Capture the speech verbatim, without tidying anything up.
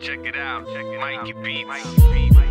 check it out. Check it Mikey out. Beats. Mikey Beats.